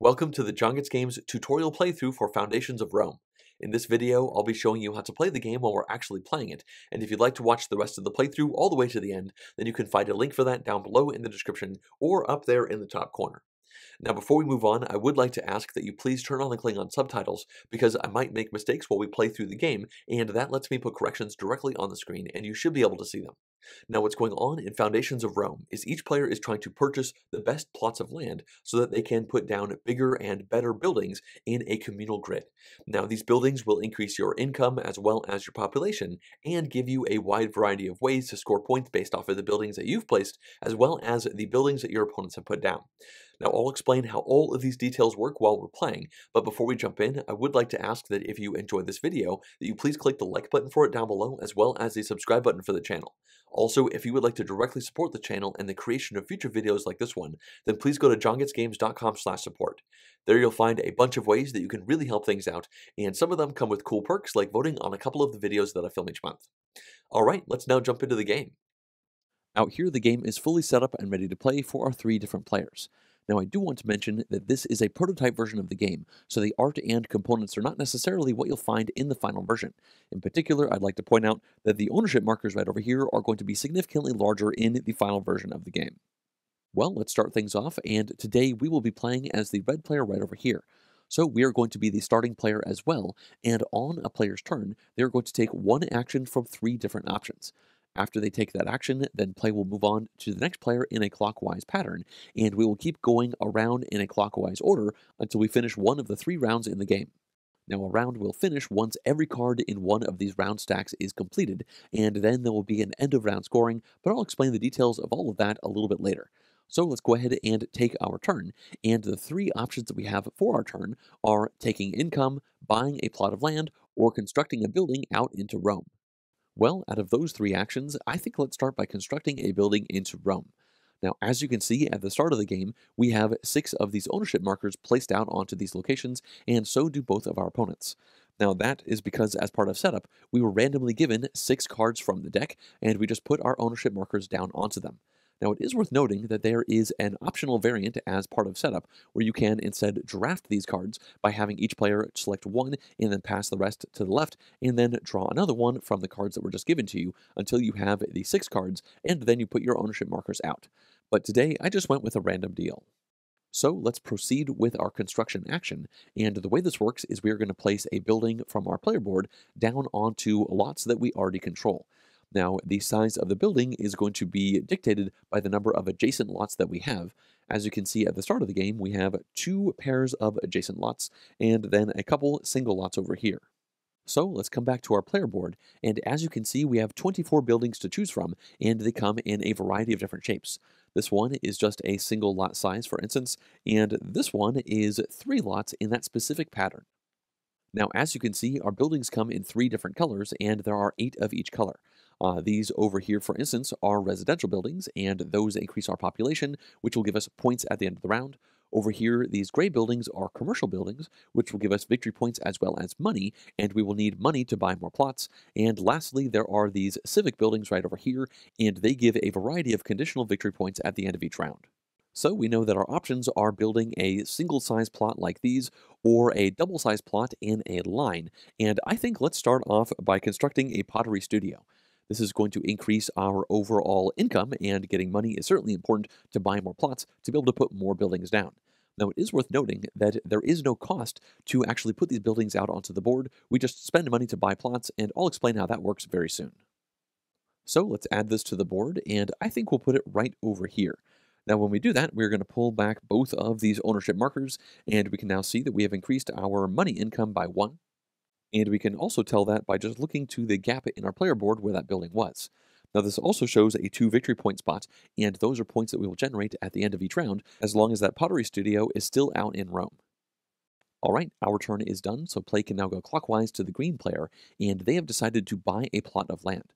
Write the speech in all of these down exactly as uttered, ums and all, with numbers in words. Welcome to the JonGetsGames tutorial playthrough for Foundations of Rome. In this video, I'll be showing you how to play the game while we're actually playing it, and if you'd like to watch the rest of the playthrough all the way to the end, then you can find a link for that down below in the description or up there in the top corner. Now before we move on, I would like to ask that you please turn on the Klingon subtitles, because I might make mistakes while we play through the game, and that lets me put corrections directly on the screen, and you should be able to see them. Now what's going on in Foundations of Rome is each player is trying to purchase the best plots of land so that they can put down bigger and better buildings in a communal grid. Now these buildings will increase your income as well as your population and give you a wide variety of ways to score points based off of the buildings that you've placed as well as the buildings that your opponents have put down. Now I'll explain how all of these details work while we're playing, but before we jump in, I would like to ask that if you enjoyed this video, that you please click the like button for it down below as well as the subscribe button for the channel. Also, if you would like to directly support the channel and the creation of future videos like this one, then please go to jongetsgames dot com slash support. There you'll find a bunch of ways that you can really help things out, and some of them come with cool perks like voting on a couple of the videos that I film each month. Alright, let's now jump into the game. Out here the game is fully set up and ready to play for our three different players. Now I do want to mention that this is a prototype version of the game, so the art and components are not necessarily what you'll find in the final version. In particular, I'd like to point out that the ownership markers right over here are going to be significantly larger in the final version of the game. Well, let's start things off, and today we will be playing as the red player right over here. So we are going to be the starting player as well, and on a player's turn, they are going to take one action from three different options. After they take that action, then play will move on to the next player in a clockwise pattern, and we will keep going around in a clockwise order until we finish one of the three rounds in the game. Now a round will finish once every card in one of these round stacks is completed, and then there will be an end of round scoring, but I'll explain the details of all of that a little bit later. So let's go ahead and take our turn, and the three options that we have for our turn are taking income, buying a plot of land, or constructing a building out into Rome. Well, out of those three actions, I think let's start by constructing a building into Rome. Now, as you can see at the start of the game, we have six of these ownership markers placed out onto these locations, and so do both of our opponents. Now, that is because as part of setup, we were randomly given six cards from the deck, and we just put our ownership markers down onto them. Now, it is worth noting that there is an optional variant as part of setup, where you can instead draft these cards by having each player select one and then pass the rest to the left, and then draw another one from the cards that were just given to you until you have the six cards, and then you put your ownership markers out. But today, I just went with a random deal. So let's proceed with our construction action, and the way this works is we are going to place a building from our player board down onto lots that we already control. Now, the size of the building is going to be dictated by the number of adjacent lots that we have. As you can see at the start of the game, we have two pairs of adjacent lots, and then a couple single lots over here. So let's come back to our player board, and as you can see, we have twenty-four buildings to choose from, and they come in a variety of different shapes. This one is just a single lot size, for instance, and this one is three lots in that specific pattern. Now, as you can see, our buildings come in three different colors, and there are eight of each color. Uh, these over here, for instance, are residential buildings, and those increase our population, which will give us points at the end of the round. Over here, these gray buildings are commercial buildings, which will give us victory points as well as money, and we will need money to buy more plots. And lastly, there are these civic buildings right over here, and they give a variety of conditional victory points at the end of each round. So we know that our options are building a single-size plot like these, or a double-size plot in a line. And I think let's start off by constructing a pottery studio. This is going to increase our overall income, and getting money is certainly important to buy more plots to be able to put more buildings down. Now, it is worth noting that there is no cost to actually put these buildings out onto the board. We just spend money to buy plots, and I'll explain how that works very soon. So let's add this to the board, and I think we'll put it right over here. Now, when we do that, we're going to pull back both of these ownership markers, and we can now see that we have increased our money income by one. And we can also tell that by just looking to the gap in our player board where that building was. Now this also shows a two victory point spot, and those are points that we will generate at the end of each round, as long as that pottery studio is still out in Rome. Alright, our turn is done, so play can now go clockwise to the green player, and they have decided to buy a plot of land.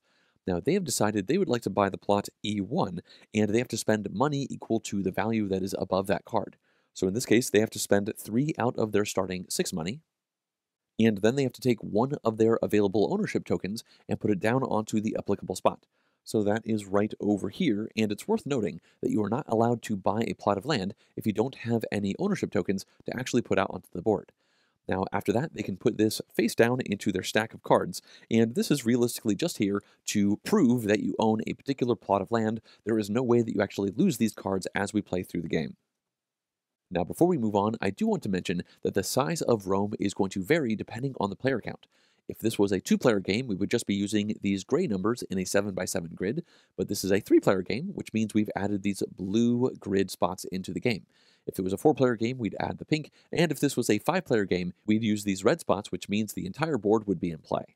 Now they have decided they would like to buy the plot E one, and they have to spend money equal to the value that is above that card. So in this case, they have to spend three out of their starting six money, and then they have to take one of their available ownership tokens and put it down onto the applicable spot. So that is right over here, and it's worth noting that you are not allowed to buy a plot of land if you don't have any ownership tokens to actually put out onto the board. Now, after that, they can put this face down into their stack of cards, and this is realistically just here to prove that you own a particular plot of land. There is no way that you actually lose these cards as we play through the game. Now, before we move on, I do want to mention that the size of Rome is going to vary depending on the player count. If this was a two-player game, we would just be using these gray numbers in a seven by seven grid, but this is a three-player game, which means we've added these blue grid spots into the game. If it was a four-player game, we'd add the pink, and if this was a five-player game, we'd use these red spots, which means the entire board would be in play.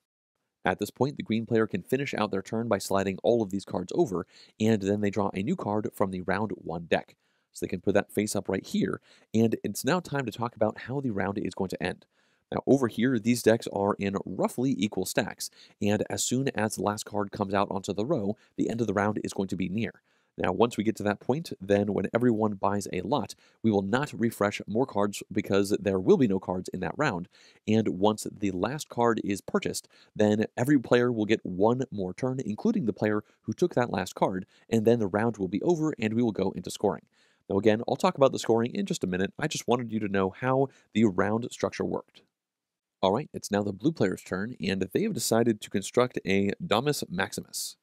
At this point, the green player can finish out their turn by sliding all of these cards over, and then they draw a new card from the round one deck. So they can put that face up right here, and it's now time to talk about how the round is going to end. Now over here, these decks are in roughly equal stacks, and as soon as the last card comes out onto the row, the end of the round is going to be near. Now once we get to that point, then when everyone buys a lot, we will not refresh more cards because there will be no cards in that round, and once the last card is purchased, then every player will get one more turn, including the player who took that last card, and then the round will be over and we will go into scoring. Now again, I'll talk about the scoring in just a minute. I just wanted you to know how the round structure worked. Alright, it's now the blue player's turn, and they have decided to construct a Domus Maximus.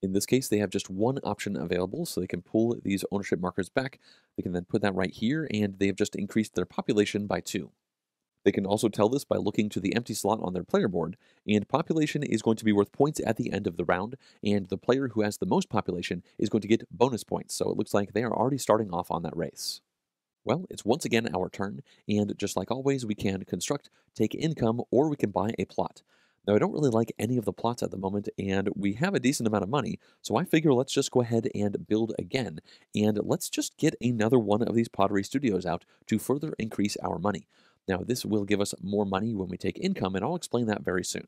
In this case, they have just one option available, so they can pull these ownership markers back. They can then put that right here, and they have just increased their population by two. They can also tell this by looking to the empty slot on their player board, and population is going to be worth points at the end of the round, and the player who has the most population is going to get bonus points, so it looks like they are already starting off on that race. Well, it's once again our turn, and just like always, we can construct, take income, or we can buy a plot. Now, I don't really like any of the plots at the moment, and we have a decent amount of money, so I figure let's just go ahead and build again, and let's just get another one of these pottery studios out to further increase our money. Now, this will give us more money when we take income, and I'll explain that very soon.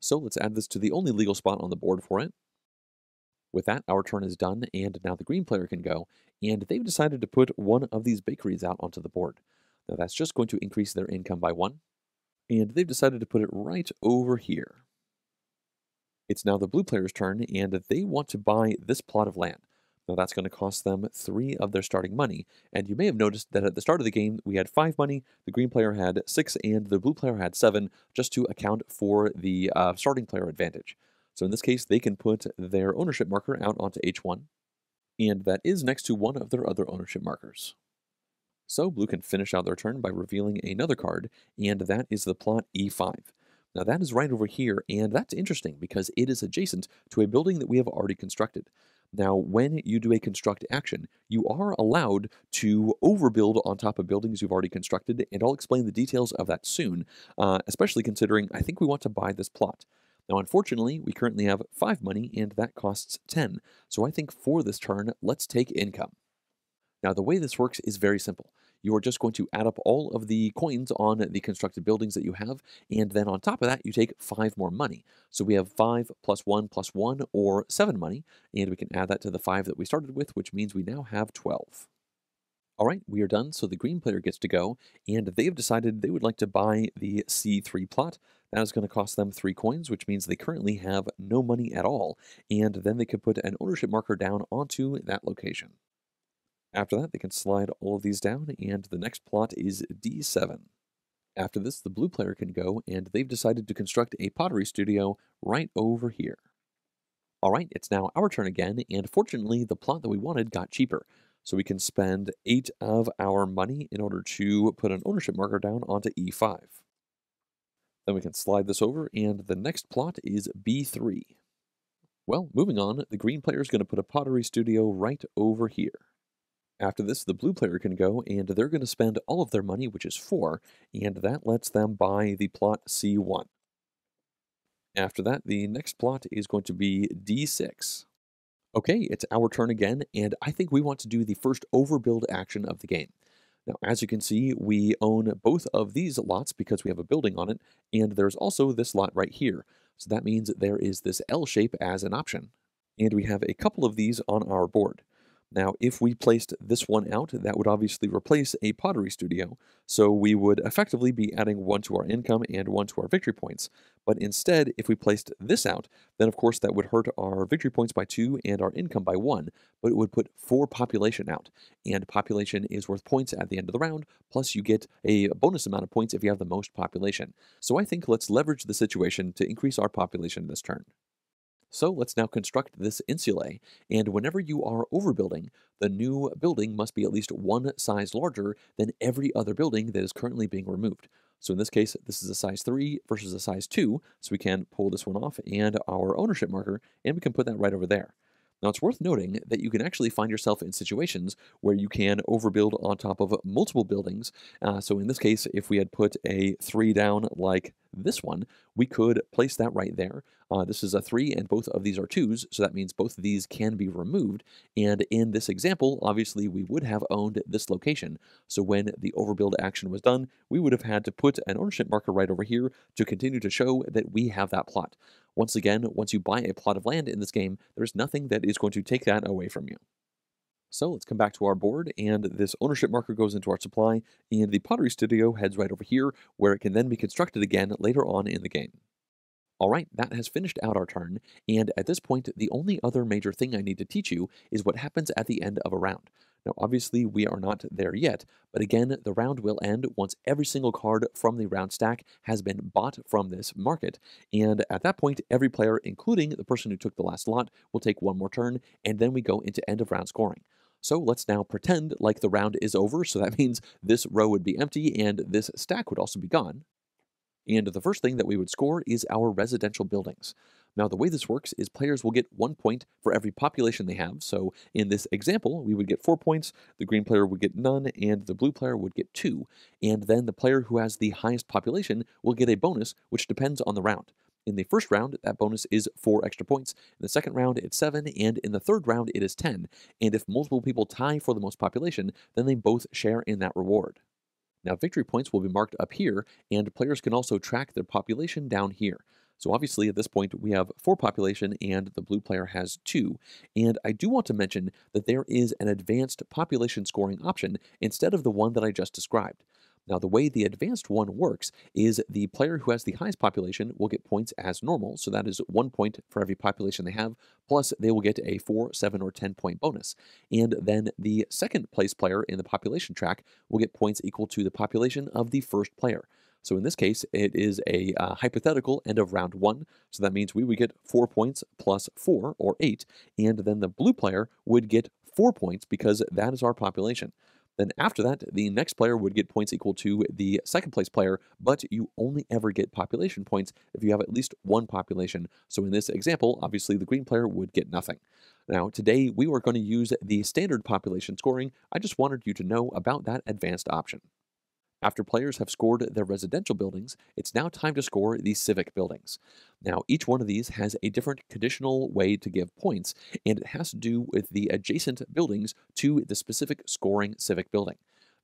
So let's add this to the only legal spot on the board for it. With that, our turn is done, and now the green player can go, and they've decided to put one of these bakeries out onto the board. Now that's just going to increase their income by one, and they've decided to put it right over here. It's now the blue player's turn, and they want to buy this plot of land. Now that's going to cost them three of their starting money, and you may have noticed that at the start of the game we had five money, the green player had six, and the blue player had seven, just to account for the uh, starting player advantage. So in this case, they can put their ownership marker out onto H one, and that is next to one of their other ownership markers. So blue can finish out their turn by revealing another card, and that is the plot E five. Now that is right over here, and that's interesting because it is adjacent to a building that we have already constructed. Now, when you do a construct action, you are allowed to overbuild on top of buildings you've already constructed, and I'll explain the details of that soon, uh, especially considering I think we want to buy this plot. Now, unfortunately, we currently have five money, and that costs ten. So I think for this turn, let's take income. Now, the way this works is very simple. You are just going to add up all of the coins on the constructed buildings that you have, and then on top of that, you take five more money. So we have five plus one plus one, or seven money, and we can add that to the five that we started with, which means we now have twelve. All right, we are done, so the green player gets to go, and they have decided they would like to buy the C three plot. That is going to cost them three coins, which means they currently have no money at all, and then they could put an ownership marker down onto that location. After that, they can slide all of these down, and the next plot is D seven. After this, the blue player can go, and they've decided to construct a pottery studio right over here. All right, it's now our turn again, and fortunately, the plot that we wanted got cheaper. So we can spend eight of our money in order to put an ownership marker down onto E five. Then we can slide this over, and the next plot is B three. Well, moving on, the green player is going to put a pottery studio right over here. After this, the blue player can go, and they're going to spend all of their money, which is four, and that lets them buy the plot C one. After that, the next plot is going to be D six. Okay, it's our turn again, and I think we want to do the first overbuild action of the game. Now, as you can see, we own both of these lots because we have a building on it, and there's also this lot right here. So that means there is this L shape as an option, and we have a couple of these on our board. Now, if we placed this one out, that would obviously replace a pottery studio, so we would effectively be adding one to our income and one to our victory points. But instead, if we placed this out, then of course that would hurt our victory points by two and our income by one, but it would put four population out, and population is worth points at the end of the round, plus you get a bonus amount of points if you have the most population. So I think let's leverage the situation to increase our population this turn. So let's now construct this insulae, and whenever you are overbuilding, the new building must be at least one size larger than every other building that is currently being removed. So in this case, this is a size three versus a size two, so we can pull this one off and our ownership marker, and we can put that right over there. Now, it's worth noting that you can actually find yourself in situations where you can overbuild on top of multiple buildings. Uh, so in this case, if we had put a three down like this one, we could place that right there. Uh, this is a three, and both of these are twos, so that means both of these can be removed. And in this example, obviously, we would have owned this location. So when the overbuild action was done, we would have had to put an ownership marker right over here to continue to show that we have that plot. Once again, once you buy a plot of land in this game, there's nothing that is going to take that away from you. So let's come back to our board, and this ownership marker goes into our supply, and the pottery studio heads right over here, where it can then be constructed again later on in the game. All right, that has finished out our turn, and at this point, the only other major thing I need to teach you is what happens at the end of a round. Now, obviously, we are not there yet, but again, the round will end once every single card from the round stack has been bought from this market, and at that point, every player, including the person who took the last lot, will take one more turn, and then we go into end-of-round scoring. So let's now pretend like the round is over, so that means this row would be empty, and this stack would also be gone. And the first thing that we would score is our residential buildings. Now, the way this works is players will get one point for every population they have. So in this example, we would get four points, the green player would get none, and the blue player would get two. And then the player who has the highest population will get a bonus, which depends on the round. In the first round, that bonus is four extra points. In the second round, it's seven, and in the third round, it is ten. And if multiple people tie for the most population, then they both share in that reward. Now, victory points will be marked up here, and players can also track their population down here. So obviously, at this point, we have four population, and the blue player has two. And I do want to mention that there is an advanced population scoring option instead of the one that I just described. Now, the way the advanced one works is the player who has the highest population will get points as normal, so that is one point for every population they have, plus they will get a four, seven, or ten point bonus. And then the second place player in the population track will get points equal to the population of the first player. So in this case, it is a uh, hypothetical end of round one, so that means we would get four points plus four, or eight, and then the blue player would get four points because that is our population. Then after that, the next player would get points equal to the second place player, but you only ever get population points if you have at least one population. So in this example, obviously the green player would get nothing. Now, today we are going to use the standard population scoring. I just wanted you to know about that advanced option. After players have scored their residential buildings, it's now time to score the civic buildings. Now, each one of these has a different conditional way to give points, and it has to do with the adjacent buildings to the specific scoring civic building.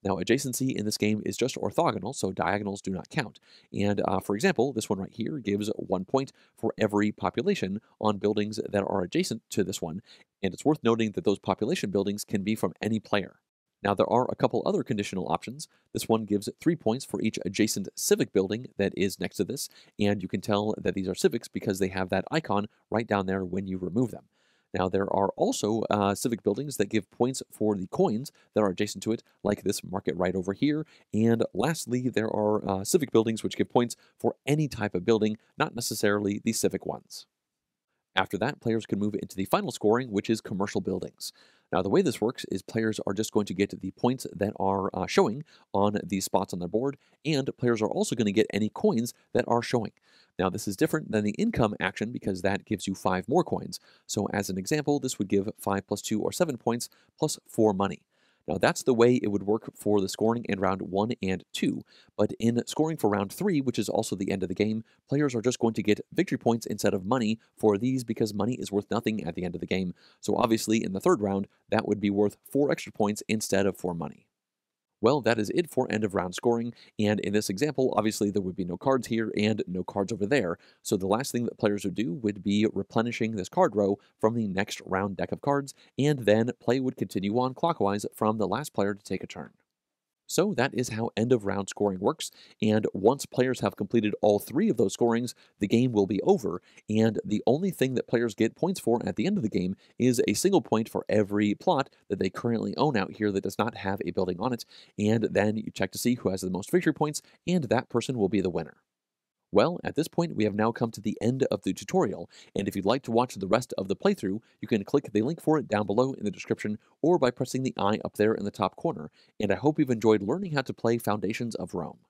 Now, adjacency in this game is just orthogonal, so diagonals do not count. And uh, for example, this one right here gives one point for every population on buildings that are adjacent to this one, and it's worth noting that those population buildings can be from any player. Now, there are a couple other conditional options. This one gives three points for each adjacent civic building that is next to this, and you can tell that these are civics because they have that icon right down there when you remove them. Now, there are also uh, civic buildings that give points for the coins that are adjacent to it, like this market right over here. And lastly, there are uh, civic buildings which give points for any type of building, not necessarily the civic ones. After that, players can move into the final scoring, which is commercial buildings. Now, the way this works is players are just going to get the points that are uh, showing on these spots on their board, and players are also going to get any coins that are showing. Now, this is different than the income action because that gives you five more coins. So as an example, this would give five plus two or seven points plus four money. Now, that's the way it would work for the scoring in round one and two, but in scoring for round three, which is also the end of the game, players are just going to get victory points instead of money for these because money is worth nothing at the end of the game. So obviously in the third round, that would be worth four extra points instead of four money. Well, that is it for end of round scoring, and in this example, obviously there would be no cards here and no cards over there, so the last thing that players would do would be replenishing this card row from the next round deck of cards, and then play would continue on clockwise from the last player to take a turn. So that is how end of round scoring works, and once players have completed all three of those scorings, the game will be over, and the only thing that players get points for at the end of the game is a single point for every plot that they currently own out here that does not have a building on it, and then you check to see who has the most victory points, and that person will be the winner. Well, at this point, we have now come to the end of the tutorial, and if you'd like to watch the rest of the playthrough, you can click the link for it down below in the description, or by pressing the eye up there in the top corner, and I hope you've enjoyed learning how to play Foundations of Rome.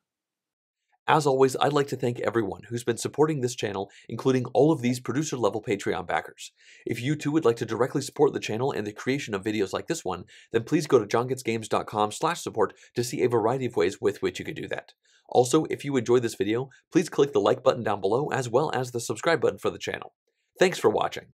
As always, I'd like to thank everyone who's been supporting this channel, including all of these producer-level Patreon backers. If you too would like to directly support the channel and the creation of videos like this one, then please go to jon gets games dot com slash support to see a variety of ways with which you can do that. Also, if you enjoyed this video, please click the like button down below as well as the subscribe button for the channel. Thanks for watching.